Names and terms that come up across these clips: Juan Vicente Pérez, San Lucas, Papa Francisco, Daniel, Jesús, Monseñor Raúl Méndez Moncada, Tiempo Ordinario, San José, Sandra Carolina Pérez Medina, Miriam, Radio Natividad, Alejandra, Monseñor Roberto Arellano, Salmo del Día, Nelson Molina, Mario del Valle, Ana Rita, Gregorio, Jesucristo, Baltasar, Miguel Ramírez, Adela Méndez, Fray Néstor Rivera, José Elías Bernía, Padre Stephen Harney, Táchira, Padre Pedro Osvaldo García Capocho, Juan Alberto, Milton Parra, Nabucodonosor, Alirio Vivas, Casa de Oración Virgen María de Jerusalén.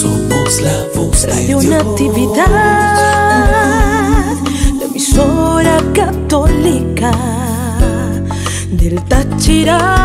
Somos la voz de Dios. Radio Natividad, la emisora católica del Táchira.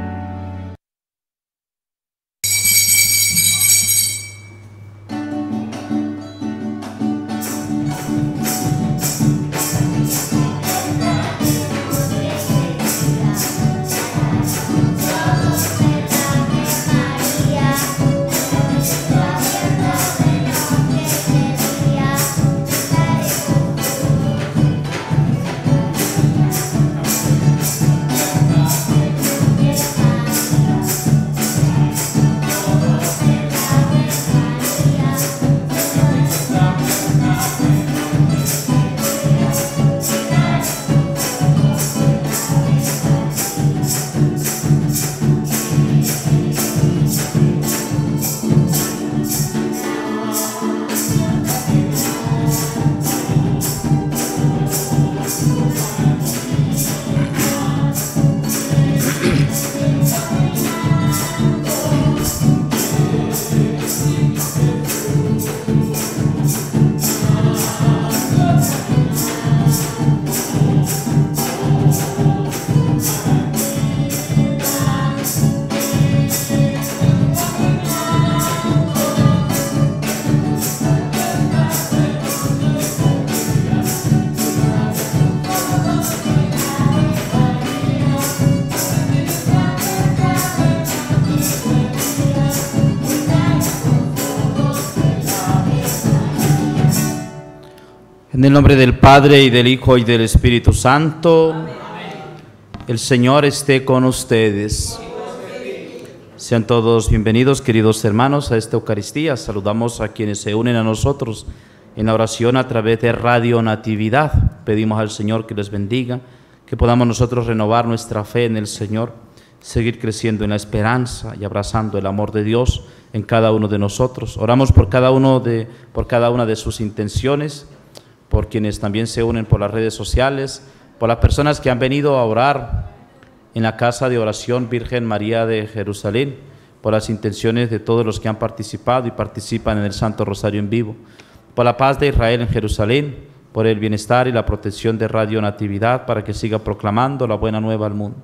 En el nombre del Padre, y del Hijo, y del Espíritu Santo. Amén. El Señor esté con ustedes. Sean todos bienvenidos, queridos hermanos, a esta Eucaristía. Saludamos a quienes se unen a nosotros en la oración a través de Radio Natividad. Pedimos al Señor que les bendiga, que podamos nosotros renovar nuestra fe en el Señor, seguir creciendo en la esperanza y abrazando el amor de Dios en cada uno de nosotros. Oramos por cada una de sus intenciones, por quienes también se unen por las redes sociales, por las personas que han venido a orar en la Casa de Oración Virgen María de Jerusalén, por las intenciones de todos los que han participado y participan en el Santo Rosario en vivo, por la paz de Israel en Jerusalén, por el bienestar y la protección de Radio Natividad para que siga proclamando la buena nueva al mundo.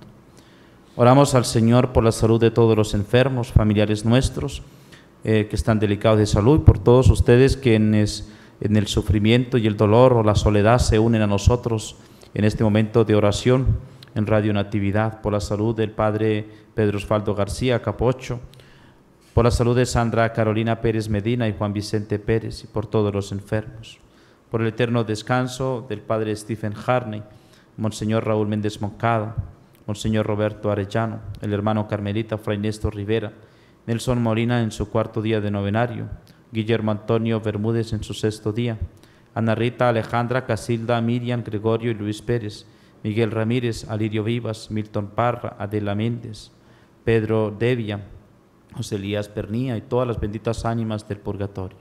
Oramos al Señor por la salud de todos los enfermos, familiares nuestros que están delicados de salud, por todos ustedes quienes en el sufrimiento y el dolor o la soledad se unen a nosotros en este momento de oración en Radio Natividad, por la salud del Padre Pedro Osvaldo García Capocho, por la salud de Sandra Carolina Pérez Medina y Juan Vicente Pérez, y por todos los enfermos, por el eterno descanso del Padre Stephen Harney, Monseñor Raúl Méndez Moncada, Monseñor Roberto Arellano, el hermano carmelita Fray Néstor Rivera, Nelson Molina en su cuarto día de novenario, Guillermo Antonio Bermúdez en su sexto día, Ana Rita, Alejandra, Casilda, Miriam, Gregorio y Luis Pérez, Miguel Ramírez, Alirio Vivas, Milton Parra, Adela Méndez, Pedro Devia, José Elías Bernía y todas las benditas ánimas del purgatorio.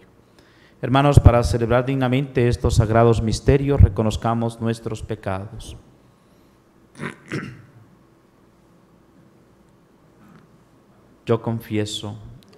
Hermanos, para celebrar dignamente estos sagrados misterios, reconozcamos nuestros pecados. Yo confieso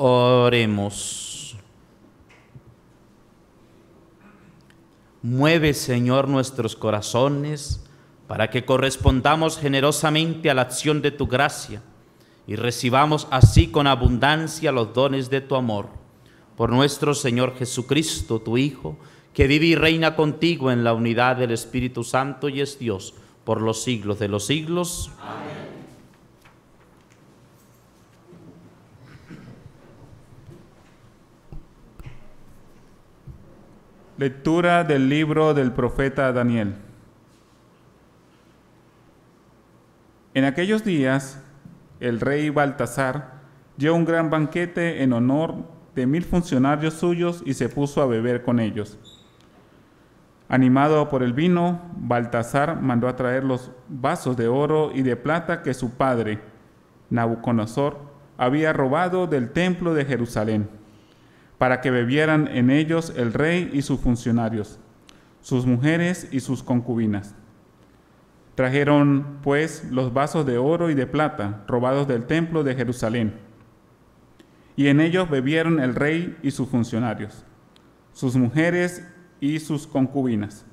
Oremos. Mueve, Señor, nuestros corazones para que correspondamos generosamente a la acción de tu gracia y recibamos así con abundancia los dones de tu amor. Por nuestro Señor Jesucristo, tu Hijo, que vive y reina contigo en la unidad del Espíritu Santo y es Dios por los siglos de los siglos. Amén. Lectura del libro del profeta Daniel. En aquellos días, el rey Baltasar dio un gran banquete en honor de 1000 funcionarios suyos y se puso a beber con ellos. Animado por el vino, Baltasar mandó a traer los vasos de oro y de plata que su padre, Nabucodonosor, había robado del templo de Jerusalén, para que bebieran en ellos el rey y sus funcionarios, sus mujeres y sus concubinas. Trajeron, pues, los vasos de oro y de plata, robados del templo de Jerusalén, y en ellos bebieron el rey y sus funcionarios, sus mujeres y sus concubinas.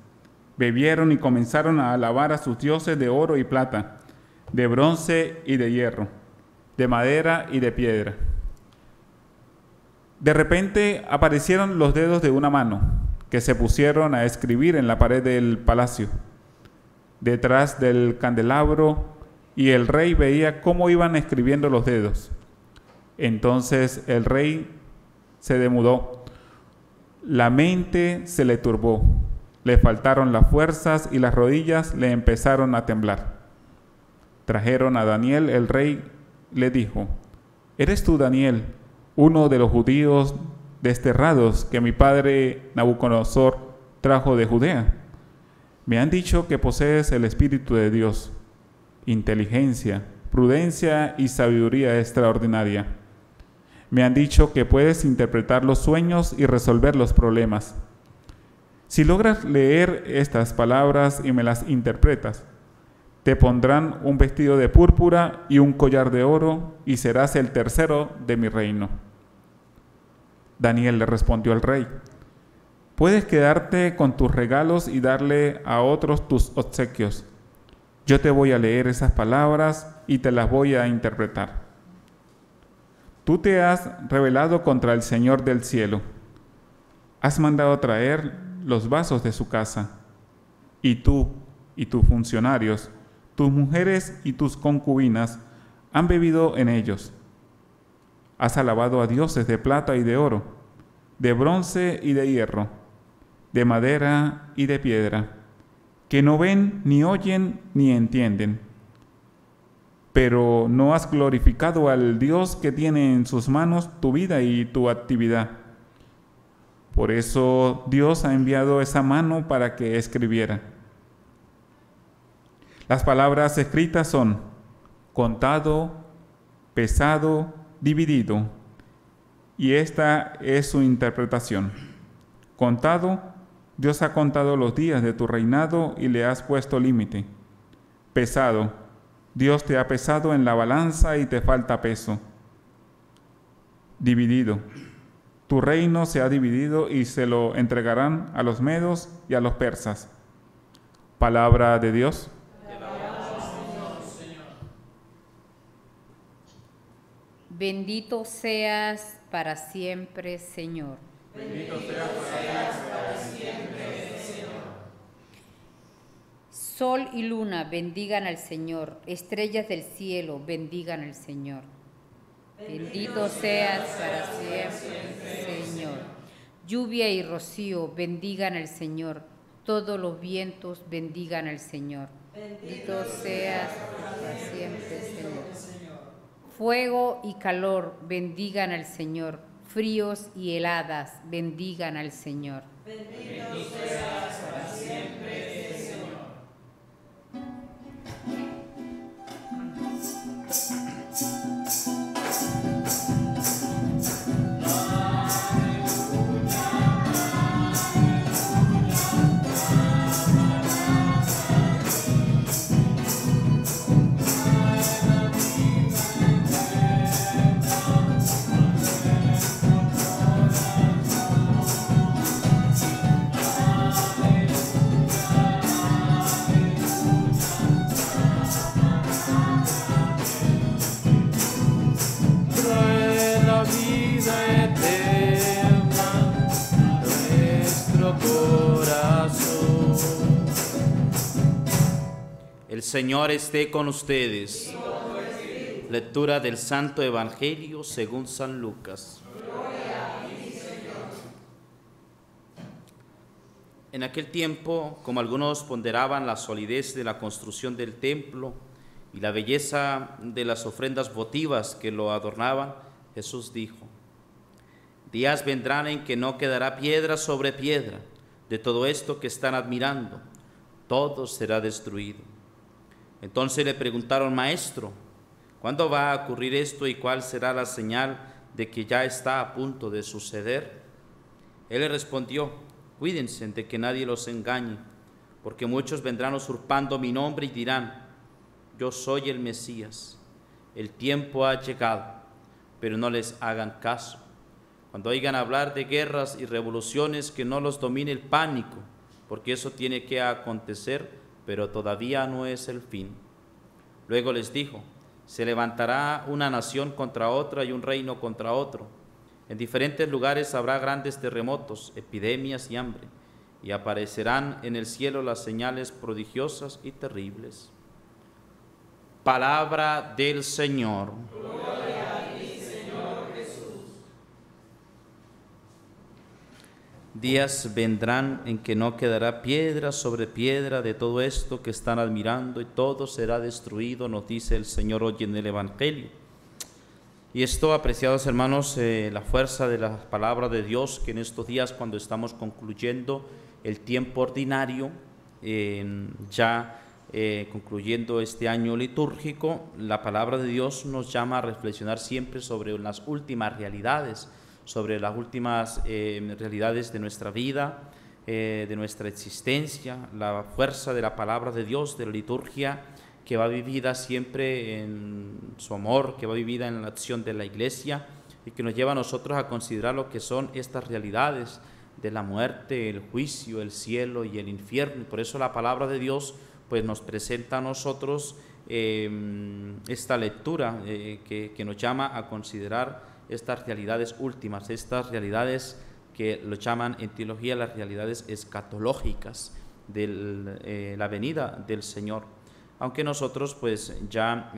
Bebieron y comenzaron a alabar a sus dioses de oro y plata, de bronce y de hierro, de madera y de piedra. De repente aparecieron los dedos de una mano, que se pusieron a escribir en la pared del palacio, detrás del candelabro, y el rey veía cómo iban escribiendo los dedos. Entonces el rey se demudó, la mente se le turbó, le faltaron las fuerzas y las rodillas le empezaron a temblar. Trajeron a Daniel, el rey le dijo: «¿Eres tú, Daniel, uno de los judíos desterrados que mi padre Nabucodonosor trajo de Judea? Me han dicho que posees el Espíritu de Dios, inteligencia, prudencia y sabiduría extraordinaria. Me han dicho que puedes interpretar los sueños y resolver los problemas. Si logras leer estas palabras y me las interpretas, te pondrán un vestido de púrpura y un collar de oro y serás el tercero de mi reino». Daniel le respondió al rey: «Puedes quedarte con tus regalos y darle a otros tus obsequios. Yo te voy a leer esas palabras y te las voy a interpretar. Tú te has rebelado contra el Señor del cielo. Has mandado traer los vasos de su casa. Y tú y tus funcionarios, tus mujeres y tus concubinas han bebido en ellos. Has alabado a dioses de plata y de oro, de bronce y de hierro, de madera y de piedra, que no ven, ni oyen, ni entienden. Pero no has glorificado al Dios que tiene en sus manos tu vida y tu actividad. Por eso Dios ha enviado esa mano para que escribiera. Las palabras escritas son contado, pesado, dividido, y esta es su interpretación. Contado, Dios ha contado los días de tu reinado y le has puesto límite. Pesado, Dios te ha pesado en la balanza y te falta peso. Dividido, tu reino se ha dividido y se lo entregarán a los medos y a los persas». Palabra de Dios. Bendito seas para siempre, Señor. Bendito seas para siempre, Señor. Sol y luna bendigan al Señor, estrellas del cielo bendigan al Señor. Bendito seas para siempre, Señor. Lluvia y rocío bendigan al Señor. Todos los vientos bendigan al Señor. Bendito seas para siempre, Señor. Fuego y calor bendigan al Señor. Fríos y heladas bendigan al Señor. Bendito seas para siempre, Señor. El Señor esté con ustedes. Lectura del Santo Evangelio según San Lucas. Gloria a ti, Señor. En aquel tiempo, como algunos ponderaban la solidez de la construcción del templo y la belleza de las ofrendas votivas que lo adornaban, Jesús dijo: días vendrán en que no quedará piedra sobre piedra de todo esto que están admirando. Todo será destruido. Entonces le preguntaron: Maestro, ¿cuándo va a ocurrir esto y cuál será la señal de que ya está a punto de suceder? Él le respondió: cuídense de que nadie los engañe, porque muchos vendrán usurpando mi nombre y dirán: yo soy el Mesías, el tiempo ha llegado, pero no les hagan caso. Cuando oigan hablar de guerras y revoluciones, que no los domine el pánico, porque eso tiene que acontecer, pero todavía no es el fin. Luego les dijo: se levantará una nación contra otra y un reino contra otro. En diferentes lugares habrá grandes terremotos, epidemias y hambre, y aparecerán en el cielo las señales prodigiosas y terribles. Palabra del Señor. Gloria a ti, Señor Jesús. Días vendrán en que no quedará piedra sobre piedra de todo esto que están admirando, y todo será destruido, nos dice el Señor hoy en el Evangelio. Y esto, apreciados hermanos, la fuerza de la palabra de Dios, que en estos días, cuando estamos concluyendo el tiempo ordinario, concluyendo este año litúrgico, la palabra de Dios nos llama a reflexionar siempre sobre las últimas realidades, sobre las últimas realidades de nuestra vida, de nuestra existencia, la fuerza de la palabra de Dios, de la liturgia, que va vivida siempre en su amor, que va vivida en la acción de la Iglesia, y que nos lleva a nosotros a considerar lo que son estas realidades de la muerte, el juicio, el cielo y el infierno. Por eso la palabra de Dios pues nos presenta a nosotros esta lectura que nos llama a considerar estas realidades últimas, estas realidades que lo llaman en teología las realidades escatológicas de la venida del Señor. Aunque nosotros pues ya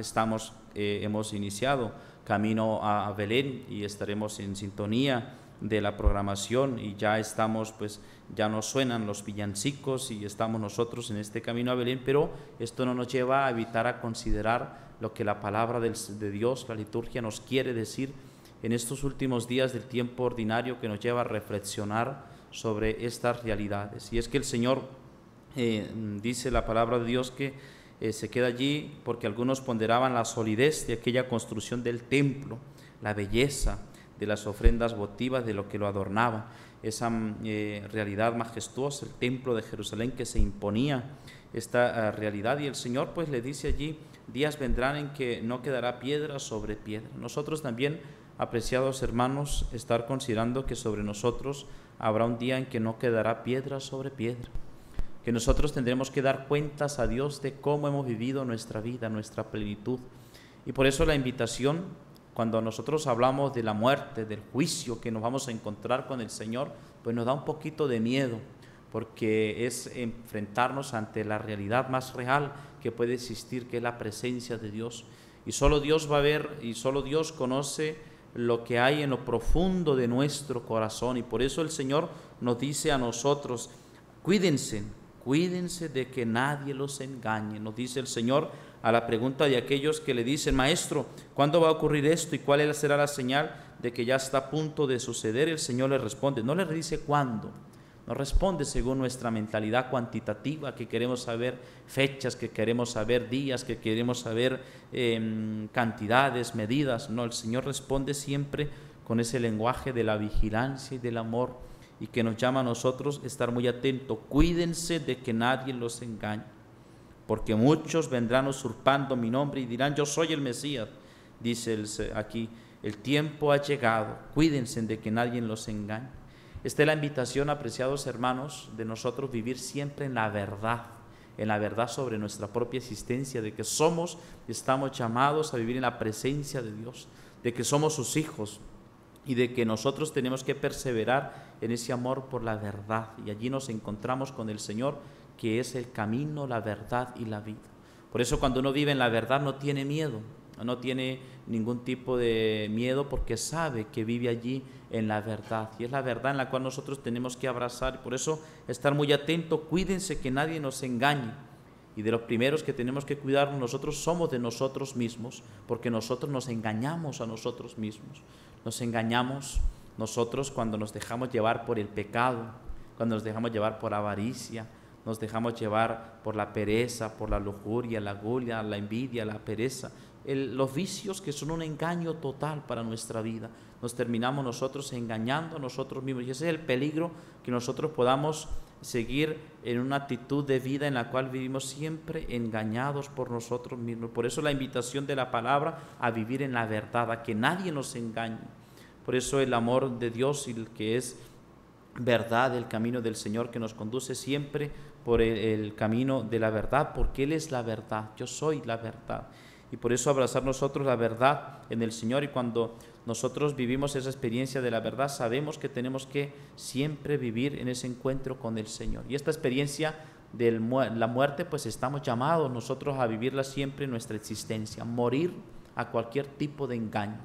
hemos iniciado camino a Belén y estaremos en sintonía de la programación, y ya estamos, pues ya nos suenan los villancicos y estamos nosotros en este camino a Belén, pero esto no nos lleva a evitar a considerar lo que la palabra de Dios, la liturgia, nos quiere decir en estos últimos días del tiempo ordinario, que nos lleva a reflexionar sobre estas realidades. Y es que el Señor, dice la palabra de Dios, que se queda allí porque algunos ponderaban la solidez de aquella construcción del templo, la belleza de las ofrendas votivas, de lo que lo adornaba, esa realidad majestuosa, el templo de Jerusalén que se imponía, esta realidad. Y el Señor pues le dice allí: días vendrán en que no quedará piedra sobre piedra. Nosotros también, apreciados hermanos, estar considerando que sobre nosotros habrá un día en que no quedará piedra sobre piedra, que nosotros tendremos que dar cuentas a Dios de cómo hemos vivido nuestra vida, nuestra plenitud. Y por eso la invitación, cuando nosotros hablamos de la muerte, del juicio que nos vamos a encontrar con el Señor, pues nos da un poquito de miedo, porque es enfrentarnos ante la realidad más real que puede existir, que es la presencia de Dios. y solo Dios va a ver y solo Dios conoce lo que hay en lo profundo de nuestro corazón. Y por eso el Señor nos dice a nosotros, cuídense, cuídense de que nadie los engañe. Nos dice el Señor a la pregunta de aquellos que le dicen, Maestro, ¿cuándo va a ocurrir esto y cuál será la señal de que ya está a punto de suceder? El Señor le responde, no le dice cuándo, nos responde según nuestra mentalidad cuantitativa, que queremos saber fechas, que queremos saber días, que queremos saber cantidades, medidas. No, el Señor responde siempre con ese lenguaje de la vigilancia y del amor, y que nos llama a nosotros estar muy atentos. Cuídense de que nadie los engañe, porque muchos vendrán usurpando mi nombre y dirán, yo soy el Mesías, dice aquí, el tiempo ha llegado, cuídense de que nadie los engañe. Esta es la invitación, apreciados hermanos, de nosotros vivir siempre en la verdad sobre nuestra propia existencia, de que somos, estamos llamados a vivir en la presencia de Dios, de que somos sus hijos y de que nosotros tenemos que perseverar en ese amor por la verdad, y allí nos encontramos con el Señor, que es el camino, la verdad y la vida. Por eso cuando uno vive en la verdad no tiene miedo, no tiene ningún tipo de miedo, porque sabe que vive allí en la verdad, y es la verdad en la cual nosotros tenemos que abrazar. Por eso estar muy atento, cuídense que nadie nos engañe, y de los primeros que tenemos que cuidarnos nosotros somos de nosotros mismos, porque nosotros nos engañamos a nosotros mismos, nos engañamos nosotros cuando nos dejamos llevar por el pecado, cuando nos dejamos llevar por avaricia, nos dejamos llevar por la pereza, por la lujuria, la gula, la envidia, la pereza, los vicios que son un engaño total para nuestra vida. Nos terminamos nosotros engañando a nosotros mismos, y ese es el peligro, que nosotros podamos seguir en una actitud de vida en la cual vivimos siempre engañados por nosotros mismos. Por eso la invitación de la palabra a vivir en la verdad, a que nadie nos engañe. Por eso el amor de Dios, y el que es verdad, el camino del Señor que nos conduce siempre por el camino de la verdad, porque Él es la verdad, yo soy la verdad. Y por eso abrazar nosotros la verdad en el Señor, y cuando nosotros vivimos esa experiencia de la verdad, sabemos que tenemos que siempre vivir en ese encuentro con el Señor. Y esta experiencia de la muerte, pues estamos llamados nosotros a vivirla siempre en nuestra existencia, morir a cualquier tipo de engaño.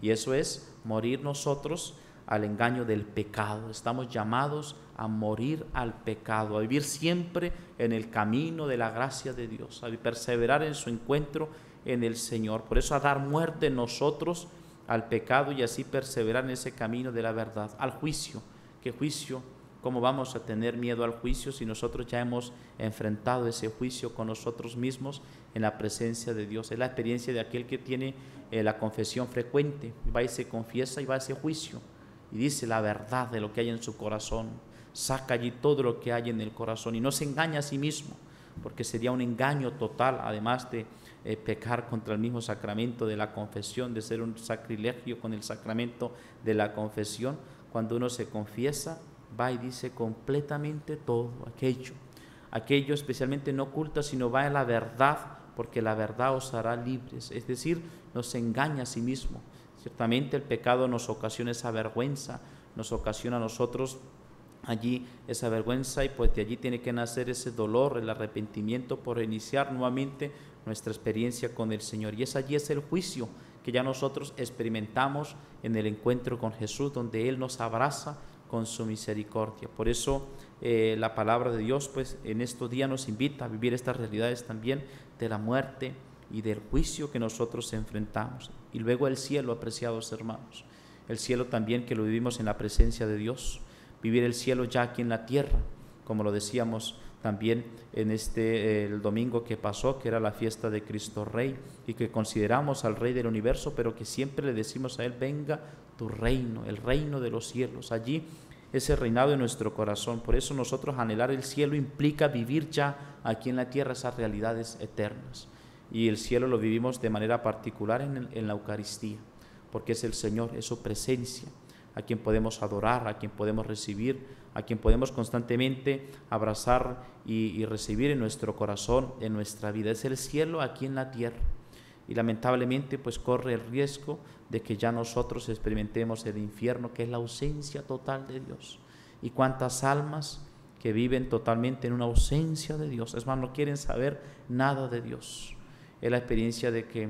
Y eso es morir nosotros al engaño del pecado. Estamos llamados a morir al pecado, a vivir siempre en el camino de la gracia de Dios, a perseverar en su encuentro en el Señor. Por eso a dar muerte nosotros al pecado, y así perseverar en ese camino de la verdad. Al juicio, ¿qué juicio? ¿Cómo vamos a tener miedo al juicio si nosotros ya hemos enfrentado ese juicio con nosotros mismos en la presencia de Dios? Es la experiencia de aquel que tiene la confesión frecuente, va y se confiesa y va a ese juicio y dice la verdad de lo que hay en su corazón, saca allí todo lo que hay en el corazón y no se engaña a sí mismo, porque sería un engaño total, además de pecar contra el mismo sacramento de la confesión, de ser un sacrilegio con el sacramento de la confesión. Cuando uno se confiesa, va y dice completamente todo aquello, especialmente no oculta, sino va en la verdad, porque la verdad os hará libres. Es decir, no se engaña a sí mismo. Ciertamente el pecado nos ocasiona esa vergüenza, nos ocasiona a nosotros allí esa vergüenza, y pues de allí tiene que nacer ese dolor, el arrepentimiento, por iniciar nuevamente nuestra experiencia con el Señor. Y es allí, es el juicio que ya nosotros experimentamos en el encuentro con Jesús, donde Él nos abraza con su misericordia. Por eso la palabra de Dios pues en estos días nos invita a vivir estas realidades también de la muerte y del juicio que nosotros enfrentamos. Y luego el cielo, apreciados hermanos, el cielo también que lo vivimos en la presencia de Dios, vivir el cielo ya aquí en la tierra, como lo decíamos también en el domingo que pasó, que era la fiesta de Cristo Rey, y que consideramos al Rey del Universo, pero que siempre le decimos a Él, venga tu reino, el reino de los cielos, allí ese reinado en nuestro corazón. Por eso nosotros anhelar el cielo implica vivir ya aquí en la tierra esas realidades eternas, y el cielo lo vivimos de manera particular en la Eucaristía, porque es el Señor, es su presencia, a quien podemos adorar, a quien podemos recibir, a quien podemos constantemente abrazar y recibir en nuestro corazón, en nuestra vida. Es el cielo aquí en la tierra, y lamentablemente pues corre el riesgo de que ya nosotros experimentemos el infierno, que es la ausencia total de Dios. Y cuántas almas que viven totalmente en una ausencia de Dios, es más, no quieren saber nada de Dios. Es la experiencia de que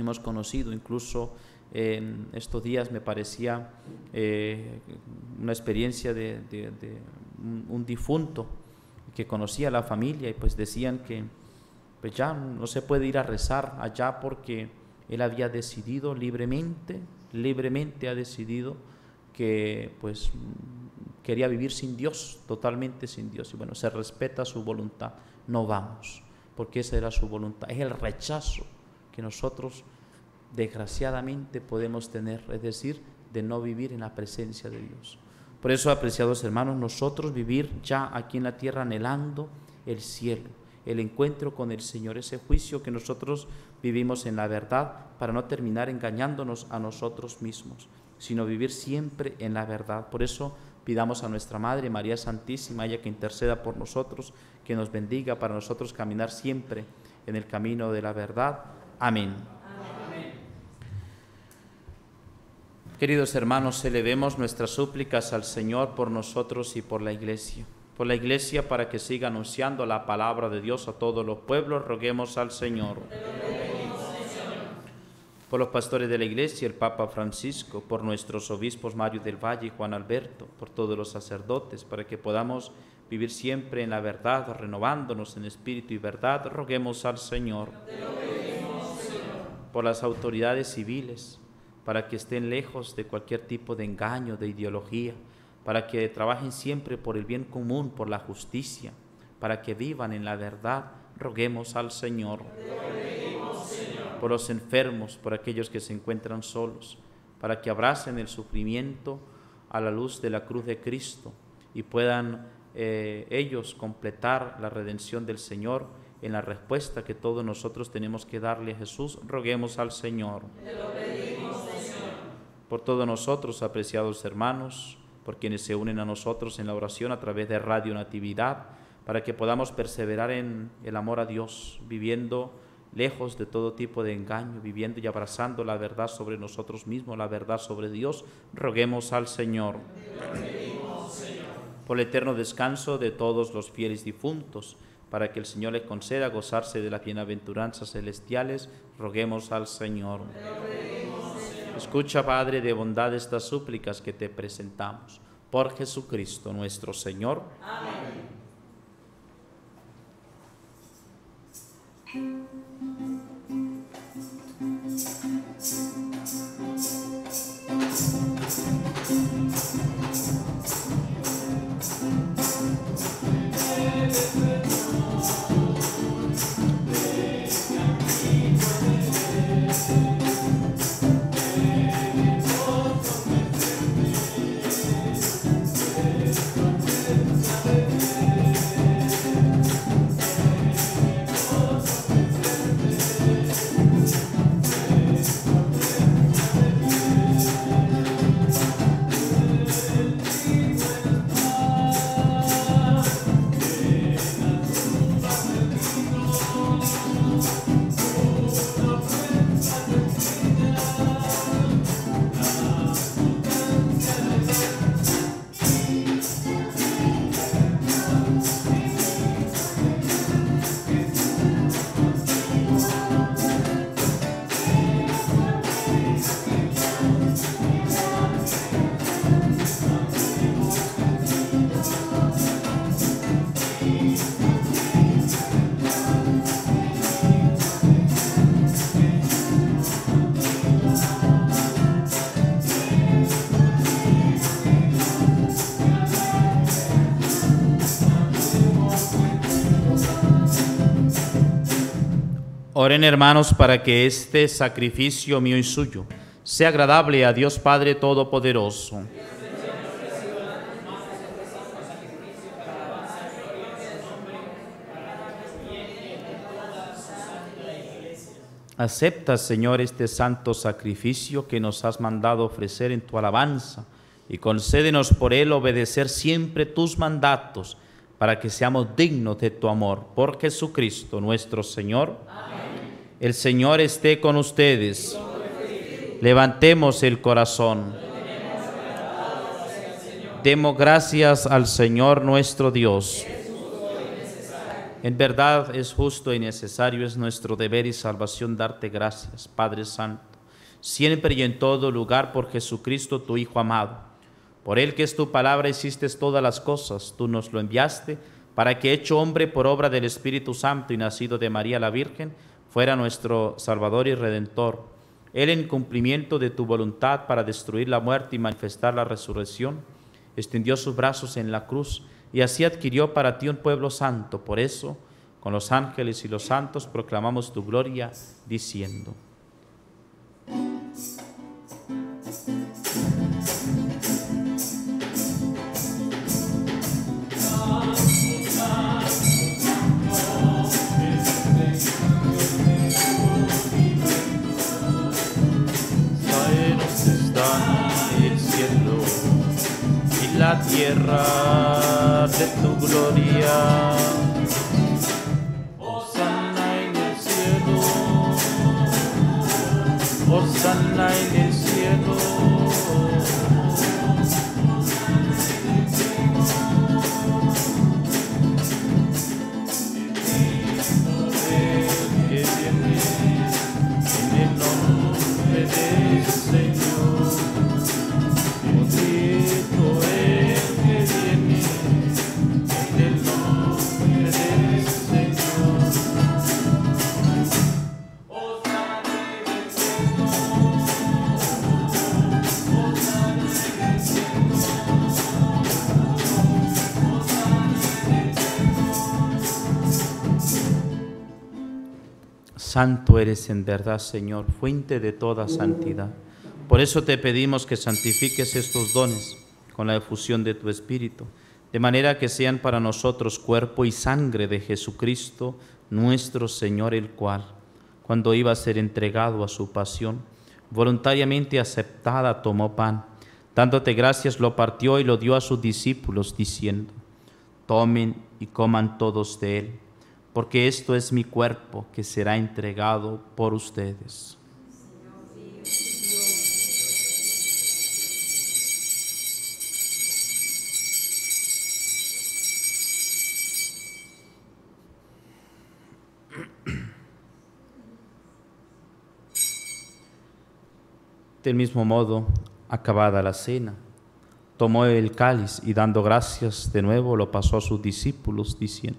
hemos conocido. Incluso en estos días me parecía una experiencia de un difunto que conocía a la familia, y pues decían que pues ya no se puede ir a rezar allá porque él había decidido libremente ha decidido que pues quería vivir sin Dios, totalmente sin Dios, y bueno, se respeta su voluntad, no vamos, porque esa era su voluntad. Es el rechazo que nosotros desgraciadamente podemos tener, es decir, de no vivir en la presencia de Dios. Por eso, apreciados hermanos, nosotros vivir ya aquí en la tierra anhelando el cielo, el encuentro con el Señor, ese juicio que nosotros vivimos en la verdad, para no terminar engañándonos a nosotros mismos, sino vivir siempre en la verdad. Por eso pidamos a nuestra Madre María Santísima, ella que interceda por nosotros, que nos bendiga para nosotros caminar siempre en el camino de la verdad. Amén. Amén. Queridos hermanos, elevemos nuestras súplicas al Señor por nosotros y por la Iglesia para que siga anunciando la palabra de Dios a todos los pueblos. Roguemos al Señor. Por los pastores de la Iglesia, el Papa Francisco, por nuestros obispos Mario del Valle y Juan Alberto, por todos los sacerdotes, para que podamos vivir siempre en la verdad, renovándonos en espíritu y verdad, roguemos al Señor. Te lo pedimos, Señor. Por las autoridades civiles, para que estén lejos de cualquier tipo de engaño, de ideología, para que trabajen siempre por el bien común, por la justicia, para que vivan en la verdad, roguemos al Señor. Te lo pedimos, Señor. Por los enfermos, por aquellos que se encuentran solos, para que abracen el sufrimiento a la luz de la cruz de Cristo y puedan ellos completar la redención del Señor en la respuesta que todos nosotros tenemos que darle a Jesús, roguemos al Señor. Te lo pedimos, Señor. Por todos nosotros, apreciados hermanos, por quienes se unen a nosotros en la oración a través de Radio Natividad, para que podamos perseverar en el amor a Dios, viviendo lejos de todo tipo de engaño, viviendo y abrazando la verdad sobre nosotros mismos, la verdad sobre Dios, roguemos al Señor. Te lo pedimos, Señor. Por el eterno descanso de todos los fieles difuntos, para que el Señor les conceda gozarse de las bienaventuranzas celestiales, roguemos al Señor. Te lo pedimos, Señor. Escucha, Padre de bondad, estas súplicas que te presentamos. Por Jesucristo nuestro Señor. Amén. Oren, hermanos, para que este sacrificio mío y suyo sea agradable a Dios Padre Todopoderoso. Acepta, Señor, este santo sacrificio que nos has mandado ofrecer en tu alabanza, y concédenos por él obedecer siempre tus mandatos, para que seamos dignos de tu amor. Por Jesucristo nuestro Señor. Amén. El Señor esté con ustedes. Levantemos el corazón. Demos gracias al Señor nuestro Dios. En verdad es justo y necesario, es nuestro deber y salvación darte gracias, Padre Santo, siempre y en todo lugar por Jesucristo, tu Hijo amado. Por Él, que es tu palabra, hiciste todas las cosas. Tú nos lo enviaste para que, hecho hombre por obra del Espíritu Santo y nacido de María la Virgen, fuera nuestro Salvador y Redentor. Él, en cumplimiento de tu voluntad para destruir la muerte y manifestar la resurrección, extendió sus brazos en la cruz y así adquirió para ti un pueblo santo. Por eso, con los ángeles y los santos, proclamamos tu gloria, diciendo: la tierra de tu gloria. Hosanna en el cielo, hosanna en el cielo, el que viene en el nombre del Señor. Santo eres en verdad, Señor, fuente de toda santidad. Por eso te pedimos que santifiques estos dones con la efusión de tu Espíritu, de manera que sean para nosotros cuerpo y sangre de Jesucristo, nuestro Señor, el cual, cuando iba a ser entregado a su pasión, voluntariamente aceptada, tomó pan. Dándote gracias, lo partió y lo dio a sus discípulos, diciendo: tomen y coman todos de él, porque esto es mi cuerpo que será entregado por ustedes. Del mismo modo, acabada la cena, tomó el cáliz y, dando gracias de nuevo, lo pasó a sus discípulos, diciendo: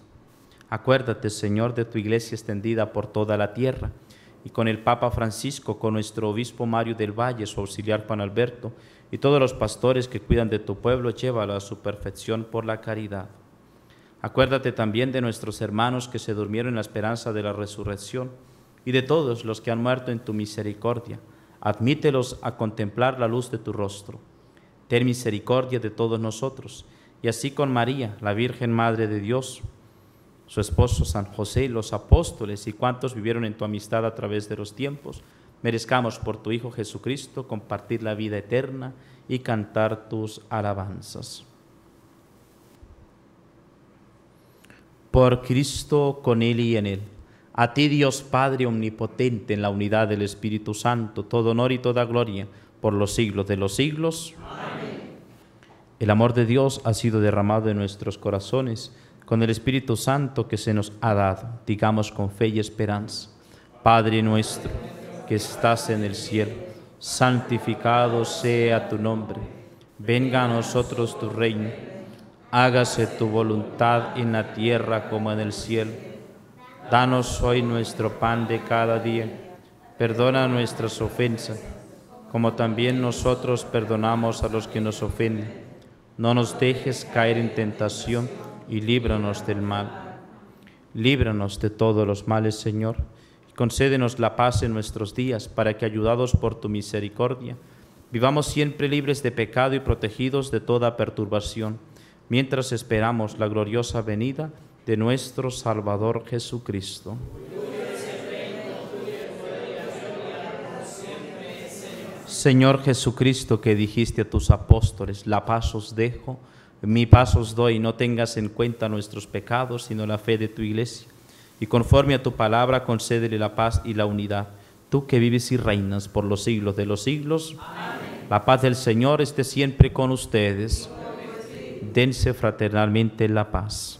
Acuérdate, Señor, de tu iglesia extendida por toda la tierra, y con el Papa Francisco, con nuestro obispo Mario del Valle, su auxiliar Juan Alberto, y todos los pastores que cuidan de tu pueblo, llévala a su perfección por la caridad. Acuérdate también de nuestros hermanos que se durmieron en la esperanza de la resurrección, y de todos los que han muerto en tu misericordia. Admítelos a contemplar la luz de tu rostro. Ten misericordia de todos nosotros, y así con María, la Virgen Madre de Dios, su esposo San José, los apóstoles y cuantos vivieron en tu amistad a través de los tiempos, merezcamos por tu Hijo Jesucristo compartir la vida eterna y cantar tus alabanzas. Por Cristo, con Él y en Él. A ti, Dios Padre omnipotente, en la unidad del Espíritu Santo, todo honor y toda gloria por los siglos de los siglos. Amén. El amor de Dios ha sido derramado en nuestros corazones con el Espíritu Santo que se nos ha dado. Digamos con fe y esperanza: Padre nuestro, que estás en el cielo, santificado sea tu nombre. Venga a nosotros tu reino. hágase tu voluntad en la tierra como en el cielo. Danos hoy nuestro pan de cada día. Perdona nuestras ofensas, como también nosotros perdonamos a los que nos ofenden. No nos dejes caer en tentación y líbranos del mal. Líbranos de todos los males, Señor. Concédenos la paz en nuestros días, para que, ayudados por tu misericordia, vivamos siempre libres de pecado y protegidos de toda perturbación, mientras esperamos la gloriosa venida de nuestro Salvador Jesucristo. Señor Jesucristo, que dijiste a tus apóstoles: la paz os dejo, mi paz os doy, no tengas en cuenta nuestros pecados, sino la fe de tu iglesia. Y conforme a tu palabra, concédele la paz y la unidad. Tú que vives y reinas por los siglos de los siglos. Amén. La paz del Señor esté siempre con ustedes. Dense fraternalmente la paz.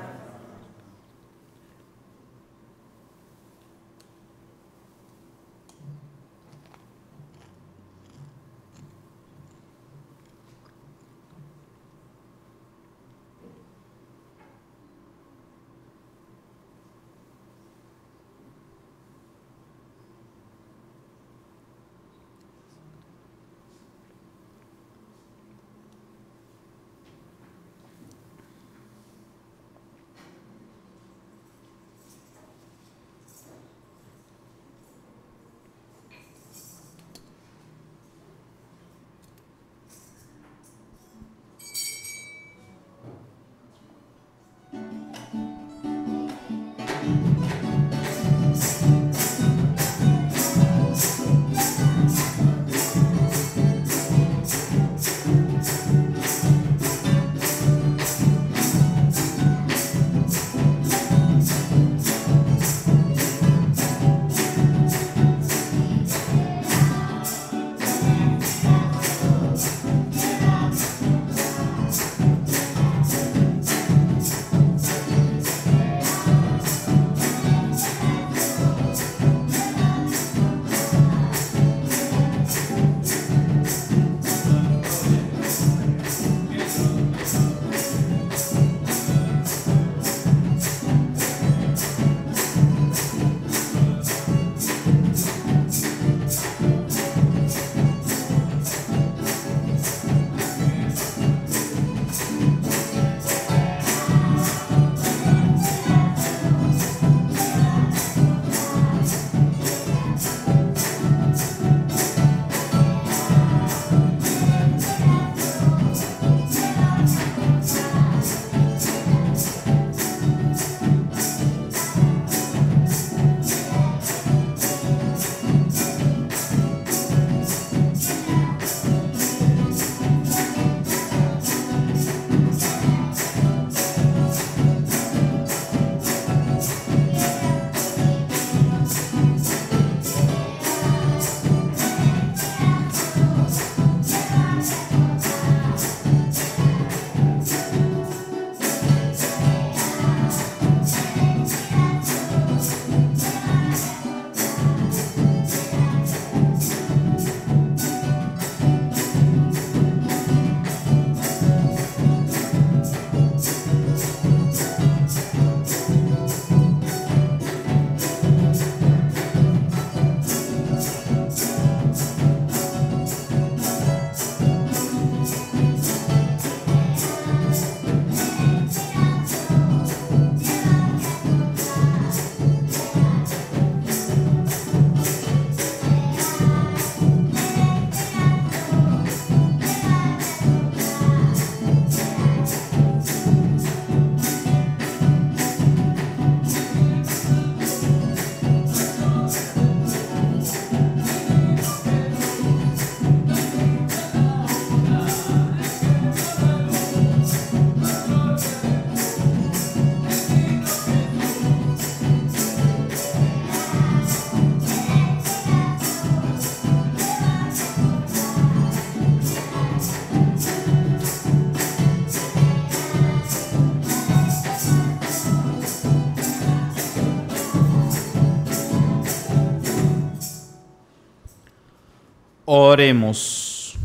Oremos.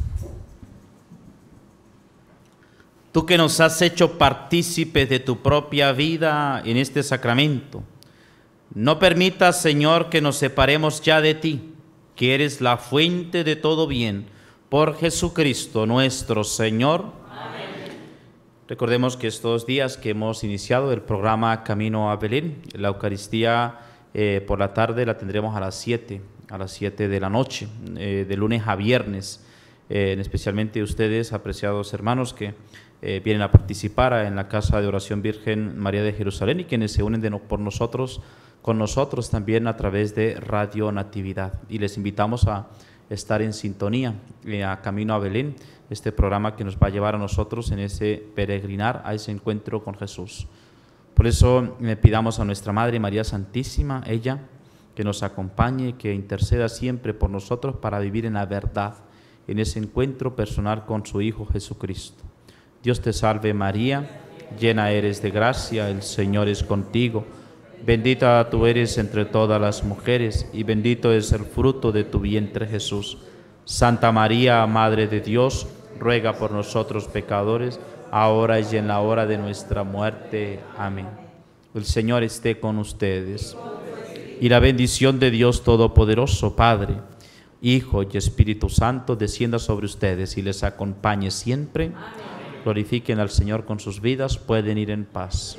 Tú que nos has hecho partícipes de tu propia vida en este sacramento, no permitas, Señor, que nos separemos ya de ti, que eres la fuente de todo bien, por Jesucristo nuestro Señor. Amén. Recordemos que estos días que hemos iniciado el programa Camino a Belén, la Eucaristía por la tarde la tendremos a las 7 de la noche, de lunes a viernes. Especialmente ustedes, apreciados hermanos, que vienen a participar en la Casa de Oración Virgen María de Jerusalén y quienes se unen con nosotros también a través de Radio Natividad. Y les invitamos a estar en sintonía a Camino a Belén, este programa que nos va a llevar a nosotros en ese peregrinar, a ese encuentro con Jesús. Por eso le pidamos a nuestra Madre María Santísima, ella, que nos acompañe, que interceda siempre por nosotros para vivir en la verdad, en ese encuentro personal con su Hijo Jesucristo. Dios te salve María, llena eres de gracia, el Señor es contigo. Bendita tú eres entre todas las mujeres y bendito es el fruto de tu vientre Jesús. Santa María, Madre de Dios, ruega por nosotros pecadores, ahora y en la hora de nuestra muerte. Amén. El Señor esté con ustedes. Y la bendición de Dios Todopoderoso, Padre, Hijo y Espíritu Santo, descienda sobre ustedes y les acompañe siempre. Amén. Glorifiquen al Señor con sus vidas, pueden ir en paz.